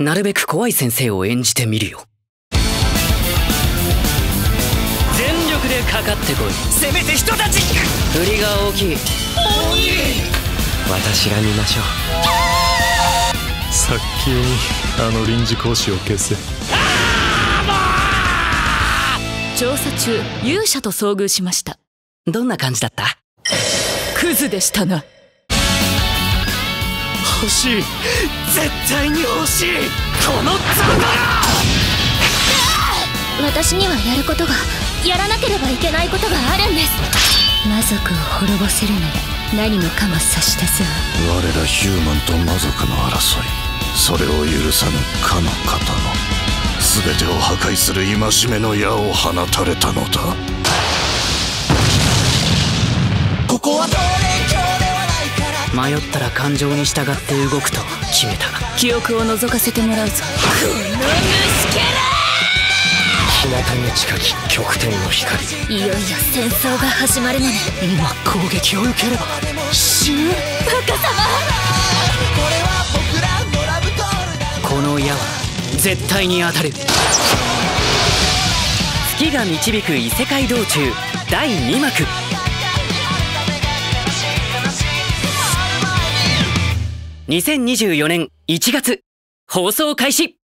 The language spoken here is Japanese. なるべく怖い先生を演じてみるよ。全力でかかってこい。せめて人たち。振りが大きい。鬼。私が見ましょう。早急にあの臨時講師を消せ。調査中、勇者と遭遇しました。どんな感じだった？クズでしたな。欲しい、絶対に欲しい、このザマ。私にはやることが、やらなければいけないことがあるんです。魔族を滅ぼせるなら何もかも差し出すわ。我らヒューマンと魔族の争い、それを許さぬかの方の全てを破壊する戒めの矢を放たれたのだ。ここはどれか迷ったら感情に従って動くと決めた。記憶を覗かせてもらうぞ。この虫けら。日向に近き極点の光。いよいよ戦争が始まるのね。今攻撃を受ければ死ぬ。若様、この矢は絶対に当たる。月が導く異世界道中第2幕。2024年1月放送開始。